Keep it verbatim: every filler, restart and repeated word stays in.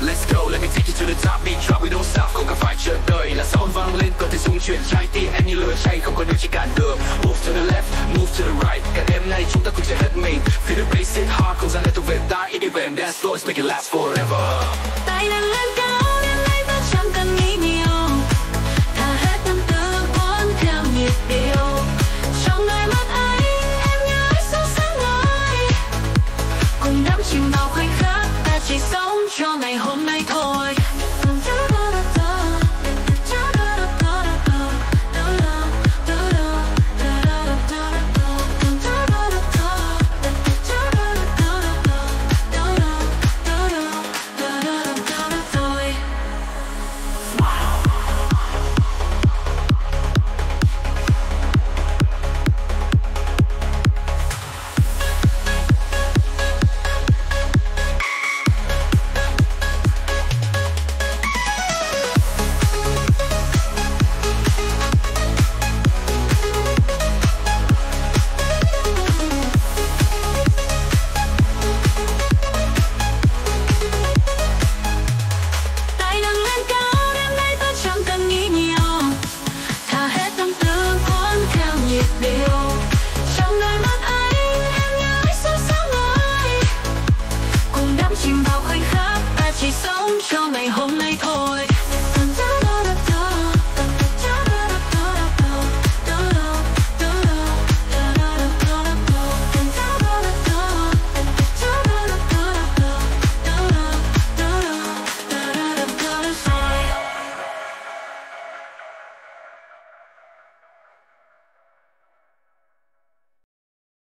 Let's go, let me take you to the top. Beat drop, we don't stop, không cần phải chờ đợi. Là sound vang lên, cơn tiếng rung chuyển trái tim. Em như lửa cháy, không có nơi chỉ cản được. Move to the left, move to the right. Cả đêm nay chúng ta cùng chạy hết mình. Feel the bass hit hard, không gian liên tục về tai. Ít đi về em dance floor, let's make it last forever.